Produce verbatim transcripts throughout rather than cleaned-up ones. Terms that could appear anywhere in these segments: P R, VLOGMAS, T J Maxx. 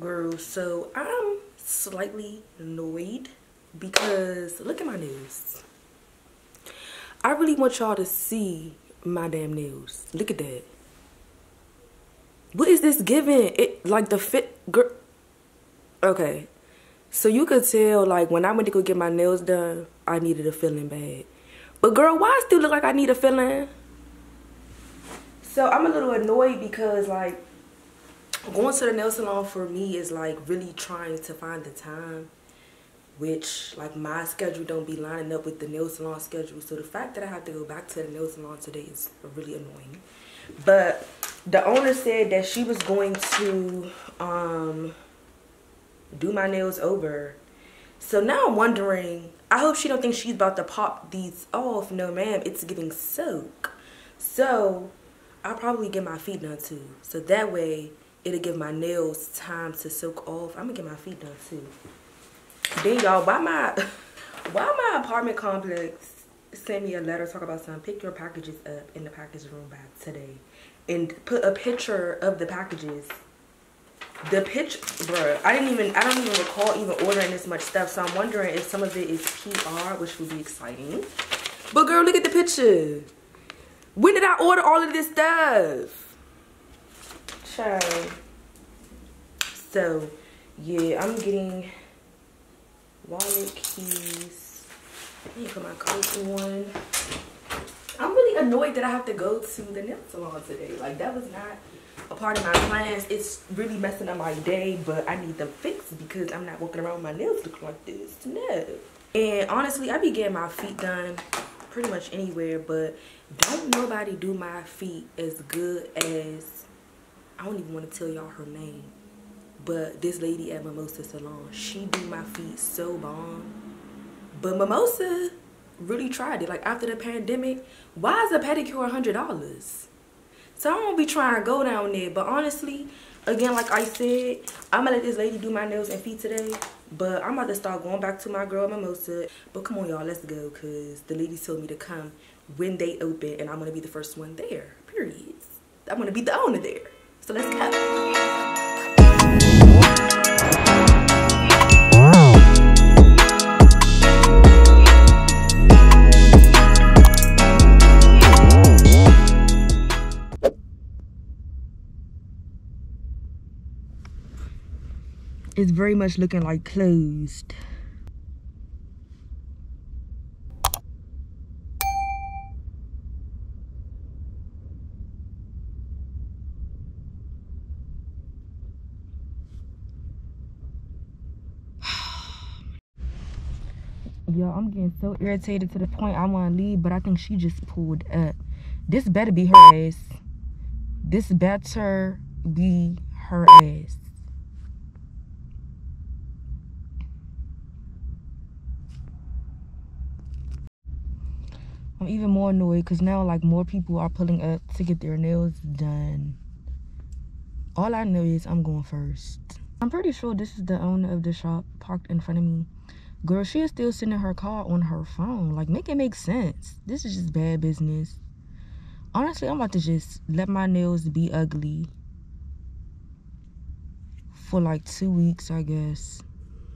girl, so I'm slightly annoyed because look at my nails. I really want y'all to see my damn nails. Look at that. What is this giving? It like the fit girl. Okay, so you could tell like when I went to go get my nails done, I needed a filling bag. But girl, why I still look like I need a filling? So I'm a little annoyed because like going to the nail salon for me is like really trying to find the time, which like my schedule don't be lining up with the nail salon schedule. So the fact that I have to go back to the nail salon today is really annoying. But the owner said that she was going to um, do my nails over. So now I'm wondering, I hope she don't think she's about to pop these off. No ma'am, it's giving soak. So I'll probably get my feet done too. So that way it'll give my nails time to soak off. I'm gonna get my feet done too. Then y'all, why my why my apartment complex sent me a letter talk about some pick your packages up in the package room by today and put a picture of the packages. The picture, bruh, I didn't even I don't even recall even ordering this much stuff, so I'm wondering if some of it is P R, which would be exciting. But girl, look at the picture. When did I order all of this stuff? Child. So yeah, I'm getting wallet, keys. Let me put my coat on. I'm really annoyed that I have to go to the nail salon today. Like that was not a part of my plans. It's really messing up my day, but I need them fixed because I'm not walking around with my nails looking like this. No. And honestly, I be getting my feet done pretty much anywhere, but don't nobody do my feet as good as, I don't even want to tell y'all her name, but this lady at Mimosa Salon, she do my feet so bomb. But Mimosa really tried it. Like after the pandemic, why is a pedicure one hundred dollars? So I won't be trying to go down there. But honestly, again, like I said, I'm going to let this lady do my nails and feet today. But I'm about to start going back to my girl Mimosa. But come on, y'all, let's go. Because the lady told me to come when they open. And I'm going to be the first one there. Period. I'm going to be the owner there. So let's go. It's very much looking like closed. Yo, I'm getting so irritated to the point I want to leave, but I think she just pulled up. This better be her ass. This better be her ass. I'm even more annoyed because now like more people are pulling up to get their nails done. All I know is I'm going first. I'm pretty sure this is the owner of the shop parked in front of me. Girl, she is still sitting in her car on her phone. Like, make it make sense. This is just bad business. Honestly, I'm about to just let my nails be ugly for like two weeks, I guess.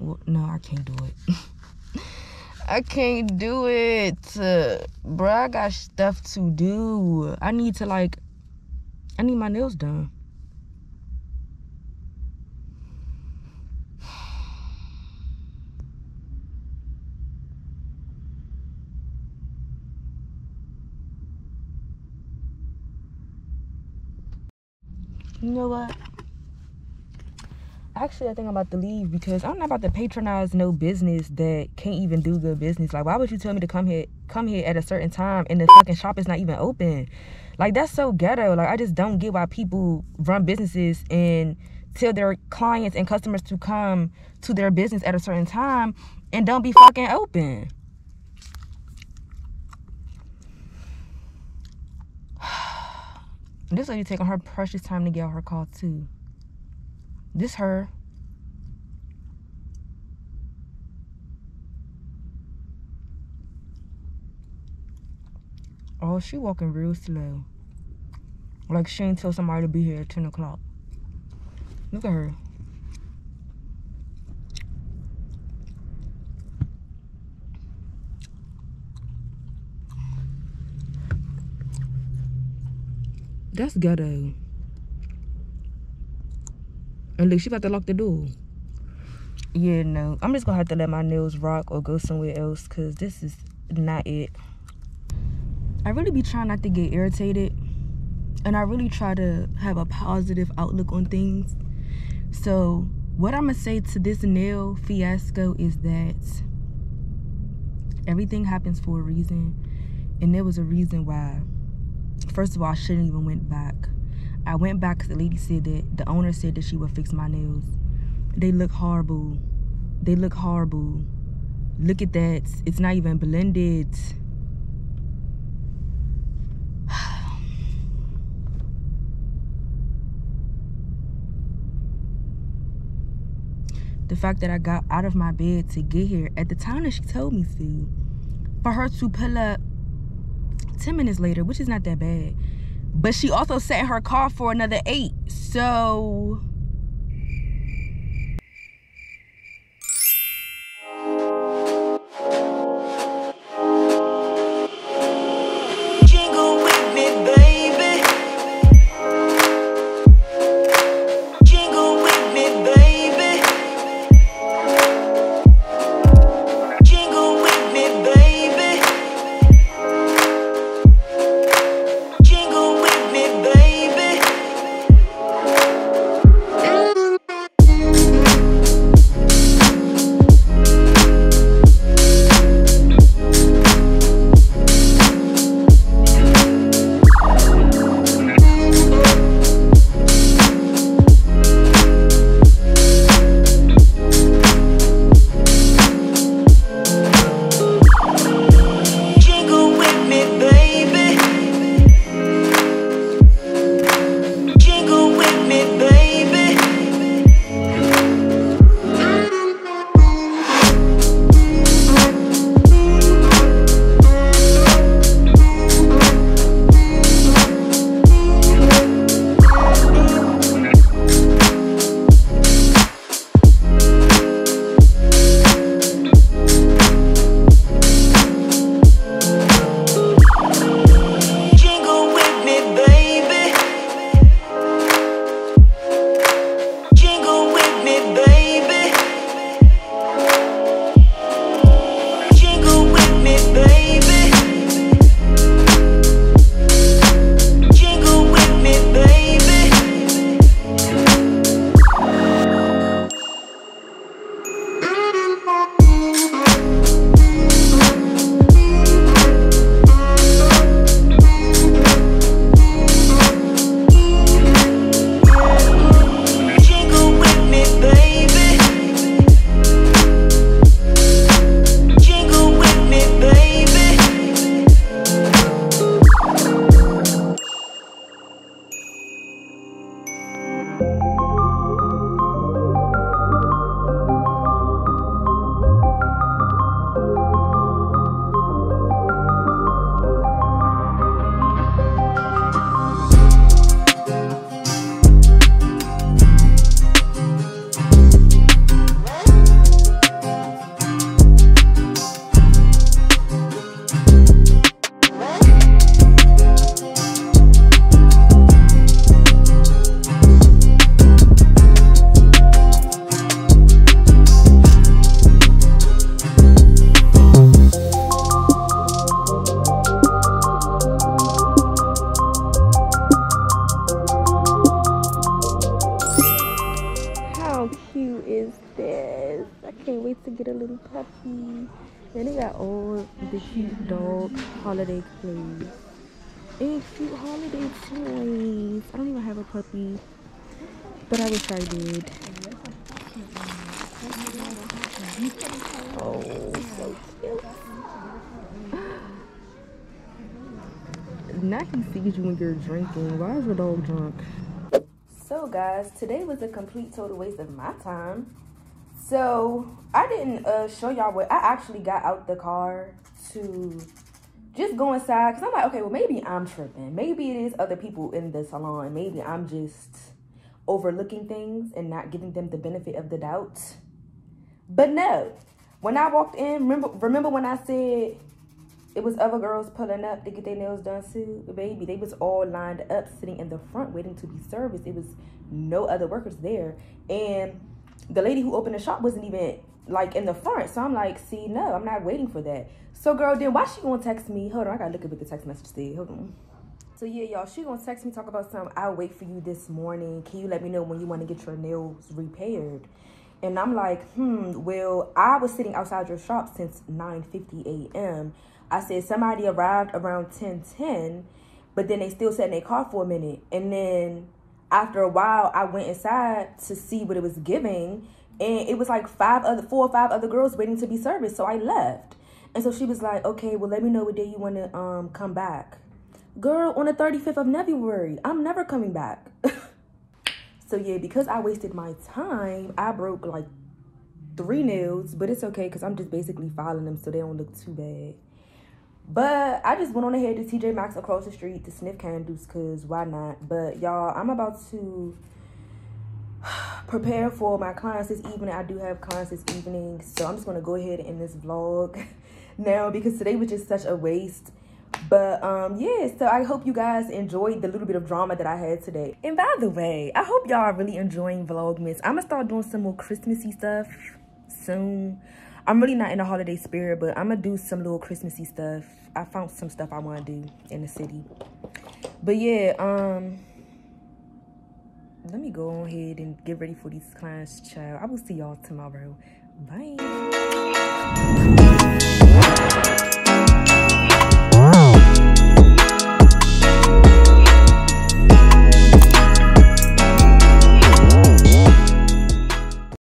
Well, no, I can't do it. I can't do it, uh, bro. I got stuff to do. I need to like, I need my nails done. You know what? Actually, I think I'm about to leave because I'm not about to patronize no business that can't even do good business. Like, why would you tell me to come here, come here at a certain time and the fucking shop is not even open? Like, that's so ghetto. Like, I just don't get why people run businesses and tell their clients and customers to come to their business at a certain time and don't be fucking open. This lady taking her precious time to get out her call too. This her. Oh, she walking real slow. Like she ain't tell somebody to be here at ten o'clock. Look at her. That's ghetto. And look, she about to lock the door. Yeah, no. I'm just gonna have to let my nails rock or go somewhere else, because this is not it. I really be trying not to get irritated. And I really try to have a positive outlook on things. So what I'm gonna say to this nail fiasco is that everything happens for a reason. And there was a reason why. First of all, I shouldn't even went back. I went back because the lady said that the owner said that she would fix my nails. They look horrible. They look horrible. Look at that. It's not even blended. The fact that I got out of my bed to get here at the time that she told me to, for her to pull up ten minutes later, which is not that bad, but she also sat in her car for another eight. So puppy. Then they got all the cute dog holiday toys and cute holiday toys. I don't even have a puppy, but I wish I did. Oh, so cute. Now he sees you when you're drinking. Why is your dog drunk? So guys, today was a complete total waste of my time. So I didn't uh, show y'all what I actually got out the car to just go inside, because I'm like, okay, well, maybe I'm tripping. Maybe it is other people in the salon. Maybe I'm just overlooking things and not giving them the benefit of the doubt. But no, when I walked in, remember, remember when I said It was other girls pulling up to get their nails done too. Baby, they was all lined up sitting in the front waiting to be serviced. It was no other workers there. And the lady who opened the shop wasn't even like in the front. So I'm like, see, no, I'm not waiting for that. So girl, then why she gonna text me? Hold on, I gotta look at what the text message said. Hold on. So yeah, y'all, she gonna text me, talk about something. I'll wait for you this morning. Can you let me know when you wanna get your nails repaired? And I'm like, hmm, well, I was sitting outside your shop since nine fifty A M I said somebody arrived around ten ten, but then they still sat in their car for a minute. And then after a while, I went inside to see what it was giving. And it was like five other, four or five other girls waiting to be serviced. So I left. And so she was like, okay, well, let me know what day you want to um come back. Girl, on the thirty-fifth of February, I'm never coming back. So yeah, because I wasted my time, I broke like three nails, but it's okay because I'm just basically filing them so they don't look too bad. But I just went on ahead to T J Maxx across the street to sniff candles because why not? But y'all, I'm about to prepare for my clients this evening. I do have clients this evening, so I'm just going to go ahead and end this vlog now because today was just such a waste. But um yeah, so I hope you guys enjoyed the little bit of drama that I had today. And by the way, I hope y'all are really enjoying Vlogmas. I'm gonna start doing some more Christmassy stuff soon. I'm really not in the holiday spirit, but I'm gonna do some little Christmassy stuff. I found some stuff I want to do in the city. But yeah, um let me go on ahead and get ready for these clients, child. I will see y'all tomorrow. Bye.